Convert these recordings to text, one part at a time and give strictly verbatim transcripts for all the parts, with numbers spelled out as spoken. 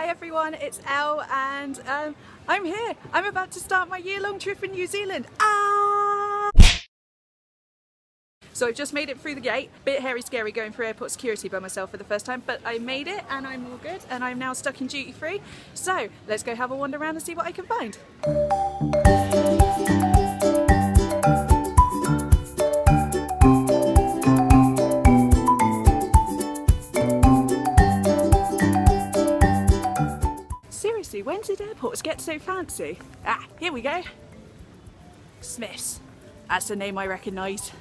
Hi everyone, it's Elle and um, I'm here. I'm about to start my year-long trip in New Zealand. Ah! So I've just made it through the gate. Bit hairy scary going through airport security by myself for the first time, but I made it and I'm all good and I'm now stuck in duty free. So let's go have a wander around and see what I can find. When did airports get so fancy? Ah, here we go. Smith's. That's the name I recognise.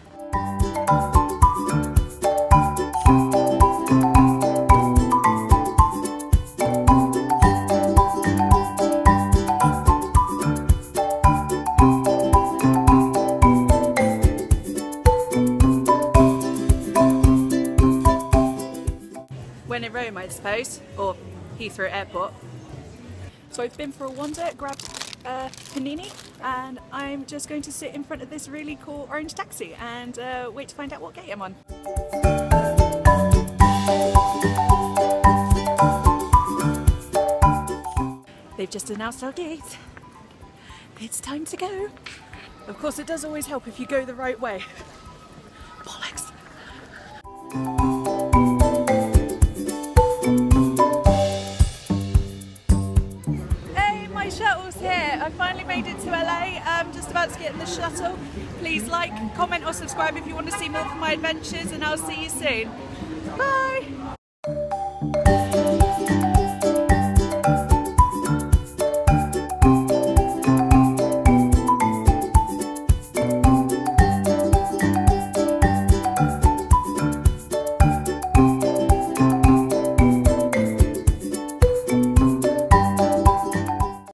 When in Rome, I suppose, or Heathrow Airport. So I've been for a wander, grabbed a panini, and I'm just going to sit in front of this really cool orange taxi and uh, wait to find out what gate I'm on. They've just announced our gate. It's time to go. Of course, it does always help if you go the right way. Bollocks. I finally made it to L A, I'm just about to get in the shuttle. Please like, comment or subscribe if you want to see more of my adventures, and I'll see you soon. Bye!